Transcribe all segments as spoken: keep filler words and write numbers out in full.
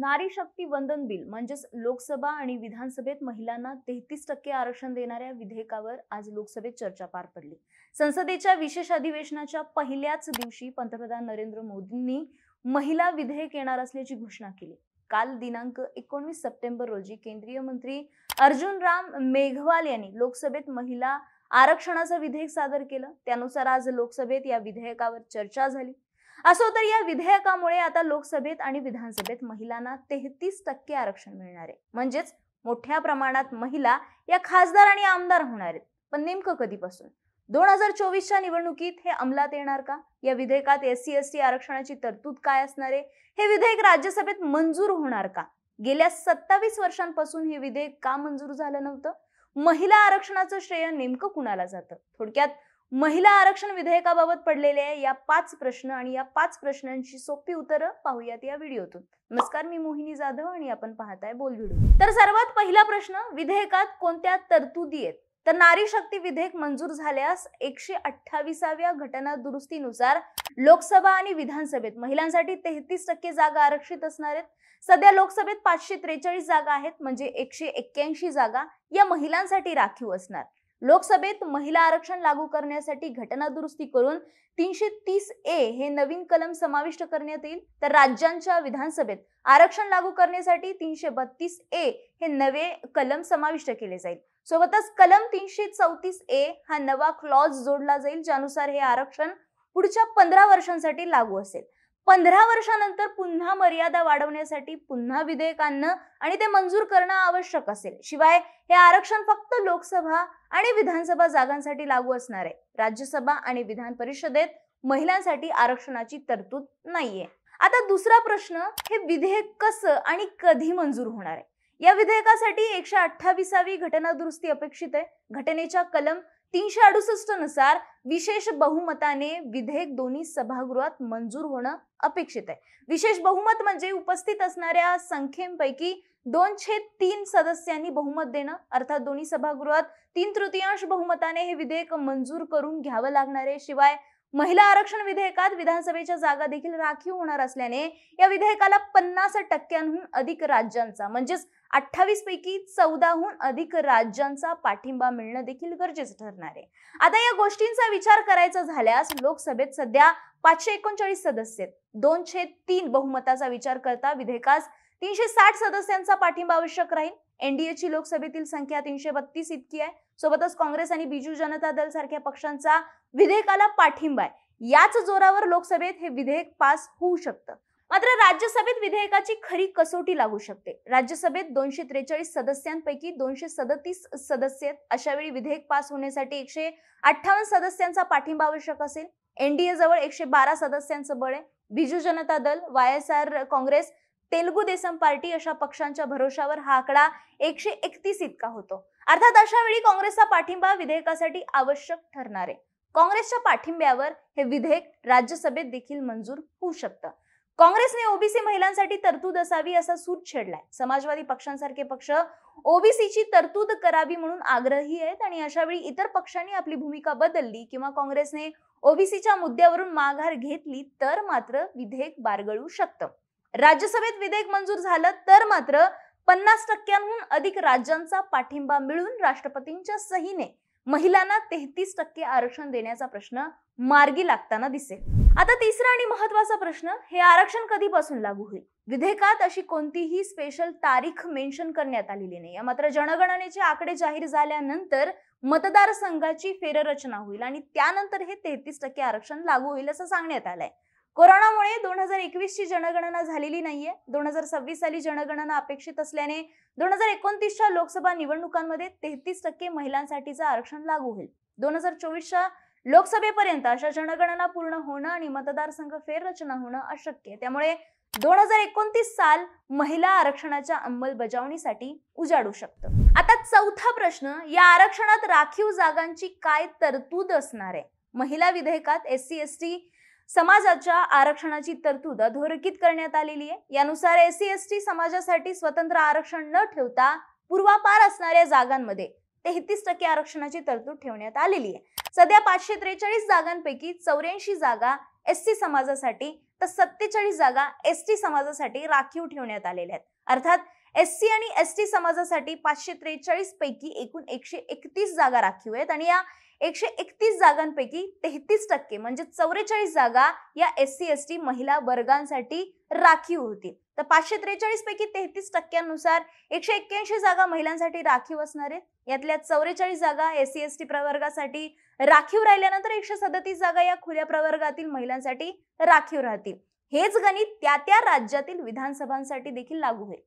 नारी शक्ती वंदन बिल म्हणजेच लोकसभा आणि विधानसभेत महिलांना तेहतीस टक्के आरक्षण देणाऱ्या विधेयकावर आज लोकसभेत चर्चा पार पडली। संसदेच्या विशेष अधिवेशनाच्या पहिल्याच दिवशी पंतप्रधान नरेंद्र मोदींनी महिला विधेयक येणार असल्याची घोषणा केली। काल दिनांक एकोणीस सप्टेंबर रोजी केंद्रीय मंत्री अर्जुन राम मेघवाल यांनी लोकसभेत महिला आरक्षणाचं विधेयक सादर केलं। त्यानुसार आज लोकसभेत या विधेयकावर चर्चा झाली। असो तर या विधेयकामुळे आता लोकसभेत आणि विधानसभेत महिलांना तेहतीस टक्के आरक्षण मिळणार आहे, म्हणजेच मोठ्या प्रमाणात महिला या खासदार आणि आमदार होणार आहेत। पण नेमकं कधीपासून दोन हजार चोवीसच्या निवडणुकीत हे अंमलात येणार का? या विधेयकात एससी एसटी आरक्षणाची तरतूद काय असणार आहे? हे विधेयक राज्यसभेत मंजूर होणार का? गेल्या सत्तावीस वर्षांपासून हे विधेयक का मंजूर झालं नव्हतं? महिला आरक्षणाचं श्रेय नेमकं कुणाला जातं? थोडक्यात महिला आरक्षण विधेयकाबाबत पडलेले या पाच प्रश्न आणि या पाच प्रश्नांची सोपी उत्तरं पाहूयात या व्हिडिओतून। नमस्कार, मी मोहिनी जाधव आणि आपण पाहताय बोलव्हिडिओ। तर सर्वात पहिला प्रश्न, विधेयकात कोणत्या तरतुदी आहेत? तर नारी शक्ती विधेयक मंजूर झाल्यास एकशे अठ्ठावीसाव्या घटना दुरुस्तीनुसार लोकसभा आणि विधानसभेत महिलांसाठी तेहतीस टक्के जागा आरक्षित असणार आहेत। सध्या लोकसभेत पाचशे त्रेचाळीस जागा आहेत, म्हणजे एकशे एक्क्याऐंशी जागा या महिलांसाठी राखीव असणार। लोकसभेत महिला आरक्षण लागू करण्यासाठी घटना दुरुस्ती करून तीनशे तीस ए हे नवीन कलम समाविष्ट करण्यात येईल। तर राज्यांच्या विधानसभेत आरक्षण लागू करण्यासाठी तीनशे बत्तीस ए हे नवे कलम समाविष्ट केले जाईल। सोबतच कलम तीनशे चौतीस ए हा नवा क्लॉज जोडला जाईल, ज्यानुसार हे आरक्षण पुढच्या पंधरा वर्षांसाठी लागू असेल। पंधरा वर्षानंतर पुन्हा मर्यादा वाढवण्यासाठी पुन्हा विधेयक आणणं आणि ते मंजूर करणं आवश्यक असेल। शिवाय हे आरक्षण फक्त लोकसभा आणि विधानसभा जागांसाठी लागू असणार आहे। राज्यसभा आणि विधान परिषदेत महिलांसाठी आरक्षणाची तरतूद नाहीये। आता दुसरा प्रश्न, हे विधेयक कसं आणि कधी मंजूर होणार आहे? या विधेयकासाठी एकशे अठ्ठावीसावी घटना दुरुस्ती अपेक्षित आहे। घटनेच्या कलम तीनशे अडुसष्ट नुसार विशेष बहुमताने विधेयक दोन्ही सभागृहात मंजूर होणं अपेक्षित आहे। विशेष बहुमत म्हणजे उपस्थित असणाऱ्या संख्येपैकी दोन छेद तीन सदस्यांनी बहुमत देणं, अर्थात दोन्ही सभागृहात तीन तृतीयांश बहुमताने हे विधेयक मंजूर करून घ्यावं लागणार आहे। शिवाय महिला आरक्षण विधेयकात विधानसभेच्या जागा देखील राखीव होणार असल्याने या विधेयकाला पन्नास टक्क्यांहून अधिक राज्यांचा म्हणजेच अठ्ठावीस पैकी चौदाहून अधिक राज्यांचा पाठिंबा मिळणं देखील गरजेचं ठरणार आहे। आता या गोष्टींचा विचार करायचा झाल्यास लोकसभेत सध्या पाचशे एकोणचाळीस सदस्य, दोन छेद तीन बहुमताचा विचार करता विधेयकास तीनशे साठ सदस्यांचा पाठिंबा आवश्यक राहील। एनडीएची लोकसभेतील संख्या तीनशे बत्तीस इतकी आहे। सोबतच काँग्रेस आणि बिजू जनता दल सारख्या पक्षांचा विधेयकाला पाठिंबा आहे। याच जोरावर लोकसभेत हे विधेयक पास होऊ शकतं। मात्र राज्यसभेत विधेयकाची खरी कसोटी लागू शकते। राज्यसभेत दोनशे त्रेचाळीस सदस्यांपैकी दोनशे सदतीस सदस्य आहेत। अशावेळी विधेयक पास होण्यासाठी एकशे अठ्ठावन्न सदस्यांचा पाठिंबा आवश्यक असेल। एनडीए जवळ एकशे बारा सदस्यांचं बळ आहे। बिजू जनता दल, वायएसआर काँग्रेस, तेलुगू देशम पार्टी अशा पक्षांच्या भरोशावर हा आकडा एकशे एकतीस इतका होतो। अर्थात अशा वेळी काँग्रेसचा पाठिंबा विधेयकासाठी आवश्यक ठरणार आहे। काँग्रेसच्या पाठिंब्यावर हे विधेयक राज्यसभेत देखील मंजूर होऊ शकतं। काँग्रेसने ओबीसी महिलांसाठी तरतूद असावी असा सूट छेडलाय। समाजवादी पक्षांसारखे पक्ष ओबीसीची तरतूद करावी म्हणून आग्रही आहेत आणि अशा वेळी इतर पक्षांनी आपली भूमिका बदलली किंवा काँग्रेसने ओबीसीच्या मुद्द्यावरून माघार घेतली तर मात्र विधेयक बारगळू शकतं। राज्यसभेत विधेयक मंजूर झालं तर मात्र पन्नास टक्क्यांहून अधिक राज्यांचा पाठिंबा मिळून राष्ट्रपतींच्या सहीने महिलांना तेहतीस टक्के आरक्षण देण्याचा प्रश्न मार्गी लागताना दिसेल। आता तिसरा आणि महत्त्वाचा प्रश्न, हे आरक्षण कधीपासून लागू होईल? विधेयकात अशी कोणतीही स्पेशल तारीख मेन्शन करण्यात आलेली नाही। मात्र जनगणनेचे आकडे जाहीर झाल्यानंतर मतदारसंघाची फेररचना होईल आणि त्यानंतर हे तेहतीस टक्के आरक्षण लागू होईल असं सांगण्यात आलंय। कोरोनामुळे दोन हजार एकवीस ची जनगणना झालेली नाहीये। दोन हजार सव्वीस साली जनगणना अपेक्षित असल्याने दोन हजार एकोणतीसच्या लोकसभा निवडणुकांमध्ये तेहतीस टक्के महिलांसाठीचं आरक्षण लागू होईल। दोन हजार चोवीसच्या लोकसभेपर्यंत अशा जनगणना पूर्ण होणं आणि मतदारसंघ फेररचना होणं अशक्य आहे। त्यामुळे दोन हजार एकोणतीस साल महिला आरक्षणाच्या अंमलबजावणीसाठी उजाडू शकतं। आता चौथा प्रश्न, या आरक्षणात राखीव जागांची काय तरतूद असणार आहे? महिला विधेयकात एससी एसटी समाजाच्या आरक्षणाची तरतूद अधोरेखित करण्यात आलेली आहे। यानुसार एससी एसटी समाजासाठी स्वतंत्र आरक्षण न ठेवता पूर्वापार असणाऱ्या जागांमध्ये तेहतीस टक्के आरक्षणाची तरतूद ठेवण्यात आलेली आहे। सध्या पाचशे त्रेचाळीस जागांपैकी चौऱ्याऐंशी जागा एससी समाजासाठी तर सत्तेचाळीस जागा एसटी समाजासाठी राखीव ठेवण्यात आलेल्या आहेत। अर्थात एससी आणि एसटी समाजासाठी पाचशे त्रेचाळीस पैकी एकूण एकशे एकतीस जागा राखीव आहेत आणि या एकशे एकतीस जागांपैकी तेहतीस टक्के म्हणजे चौवेचाळीस जागा या एससी एसटी महिला वर्गांसाठी राखीव होतील। तर पाचशे त्रेचाळीस पैकी तेहतीस टक्क्यानुसार एकशे एक्क्याऐंशी जागा महिलांसाठी राखीव असणार आहेत। यातल्या चौवेचाळीस जागा एससी एसटी प्रवर्गासाठी राखीव राहिल्यानंतर एकशे सदतीस जागा या खुल्या प्रवर्गातील महिलांसाठी राखीव राहतील। हेच गणित त्या त्या राज्यातील विधानसभांसाठी देखील लागू होईल।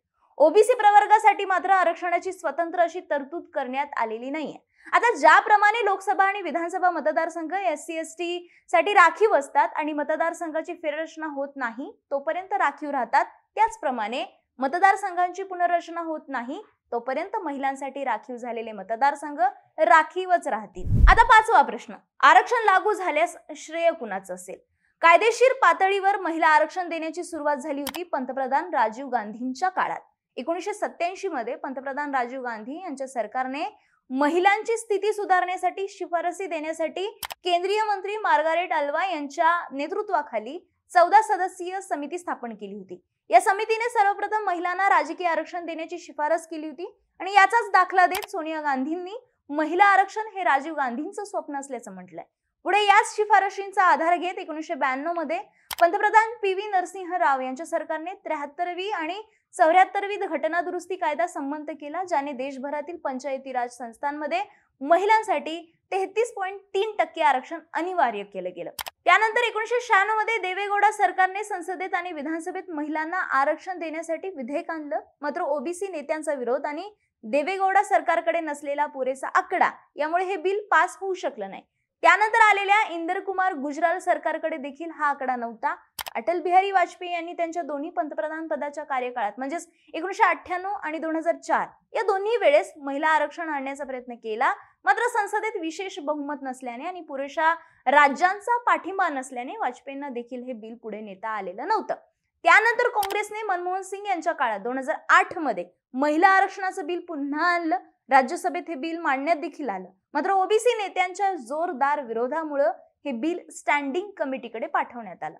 ओबीसी प्रवर्गासाठी मात्र आरक्षणाची स्वतंत्र अशी तरतूद करण्यात आलेली नाहीये। आता ज्याप्रमाणे लोकसभा आणि विधानसभा मतदारसंघ एससी एसटी साठी राखीव असतात आणि मतदारसंघाची फेररचना होत नाही तोपर्यंत राखीव राहतात, त्याचप्रमाणे मतदारसंघांची पुनर्रचना होत नाही तोपर्यंत महिलांसाठी राखीव झालेले मतदारसंघ राखीवच राहतील। आता पाचवा प्रश्न, आरक्षण लागू झाल्यास श्रेय कुणाचं असेल? कायदेशीर पातळीवर महिला आरक्षण देण्याची सुरुवात झाली होती पंतप्रधान राजीव गांधींच्या काळात। एकोणीसशे सत्त्याऐंशी मध्ये पंतप्रधान राजीव गांधी यांच्या सरकारने महिलांची स्थिती सुधारण्यासाठी शिफारसी देण्यासाठी केंद्रीय मंत्री मार्गरेट अल्वा यांच्या नेतृत्वाखाली चौदा सदस्यीय समिती स्थापन केली होती। या समितीने सर्वप्रथम महिलांना राजकीय आरक्षण देण्याची शिफारस केली होती आणि याचाच दाखला देत सोनिया गांधींनी महिला आरक्षण हे राजीव गांधींचं स्वप्न असल्याचं म्हटलंय। पुढे याच शिफारशींचा आधार घेत एकोणीसशे ब्याण्णव मध्ये पंतप्रधान पीव्ही नरसिंह राव यांच्या सरकारने त्र्याहत्तरवी आणि चौऱ्याहत्तरवी घटना दुरुस्ती कायदा संमत केला, ज्याने देशभरातील पंचायती राज संस्थांमध्ये महिलांसाठी तेहतीस पॉईंट तीन टक्के आरक्षण अनिवार्य केलं गेलं। त्यानंतर एकोणीसशे शहाण्णव मध्ये देवेगौडा सरकारने संसदेत आणि विधानसभेत महिलांना आरक्षण देण्यासाठी विधेयक आणलं, मात्र ओबीसी नेत्यांचा विरोध आणि देवेगौडा सरकारकडे नसलेला पुरेसा आकडा यामुळे हे बिल पास होऊ शकलं नाही। त्यानंतर आलेल्या इंदर कुमार गुजराल सरकारकडे देखील हा आकडा नव्हता। अटल बिहारी वाजपेयी यांनी त्यांच्या दोन्ही पंतप्रधान पदाच्या कार्यकाळात म्हणजेच एकोणीसशे अठ्ठ्याण्णव आणि दोन हजार चार या दोन्ही वेळेस महिला आरक्षण आणण्याचा प्रयत्न केला, मात्र संसदेत विशेष बहुमत नसल्याने आणि पुरेशा राज्यांचा पाठिंबा नसल्याने वाजपेयींना देखील हे बिल पुढे नेता आलेलं नव्हतं। त्यानंतर काँग्रेसने मनमोहन सिंग यांच्या काळात दोन हजार आठ मध्ये महिला आरक्षणाचं बिल पुन्हा आणलं। राज्यसभेत हे बिल मांडण्यात देखील आलं, मात्र ओबीसी नेत्यांच्या जोरदार विरोधामुळे हे बिल स्टँडिंग कमिटीकडे पाठवण्यात आलं।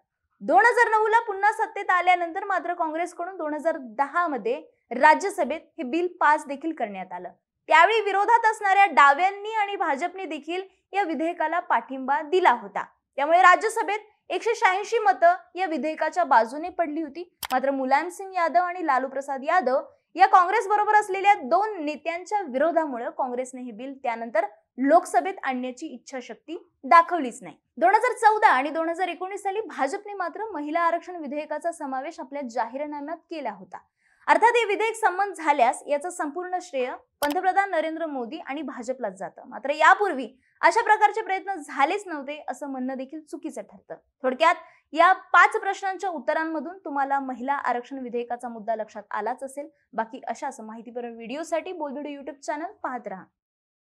दोन हजार नऊ ला पुन्हा सत्तेत आल्यानंतर मात्र काँग्रेसकडून दोन हजार दहा मध्ये राज्यसभेत हे बिल पास देखील करण्यात आलं। त्यावेळी विरोधात असणाऱ्या डाव्यांनी आणि भाजपने देखील या विधेयकाला पाठिंबा दिला होता, त्यामुळे राज्यसभेत एकशे शहाऐंशी मतं या विधेयकाच्या बाजूने पडली होती। मात्र मुलायम सिंग यादव आणि लालू प्रसाद यादव या काँग्रेस बरोबर असलेल्या दोन नेत्यांच्या विरोधामुळे काँग्रेसने हे बिल त्यानंतर लोकसभेत आणण्याची इच्छाशक्ती दाखवलीच नाही। दोन हजार चौदा आणि दोन हजार एकोणीस साली भाजपने मात्र महिला आरक्षण विधेयकाचा समावेश आपल्या जाहीरनाम्यात केला होता। अर्थात हे विधेयक संमत झाल्यास याचं संपूर्ण श्रेय पंतप्रधान नरेंद्र मोदी आणि भाजपलाच जातं, मात्र यापूर्वी अशा प्रकारचे प्रयत्न झालेच नव्हते असं म्हणणं देखील चुकीचं ठरतं। थोडक्यात या पाच प्रश्नांच्या उत्तरांमधून तुम्हाला महिला आरक्षण विधेयकाचा मुद्दा लक्षात आलाच असेल। बाकी अशाच माहितीपर व्हिडिओसाठी बोलबिडू यूट्यूब चॅनल पाहत राहा।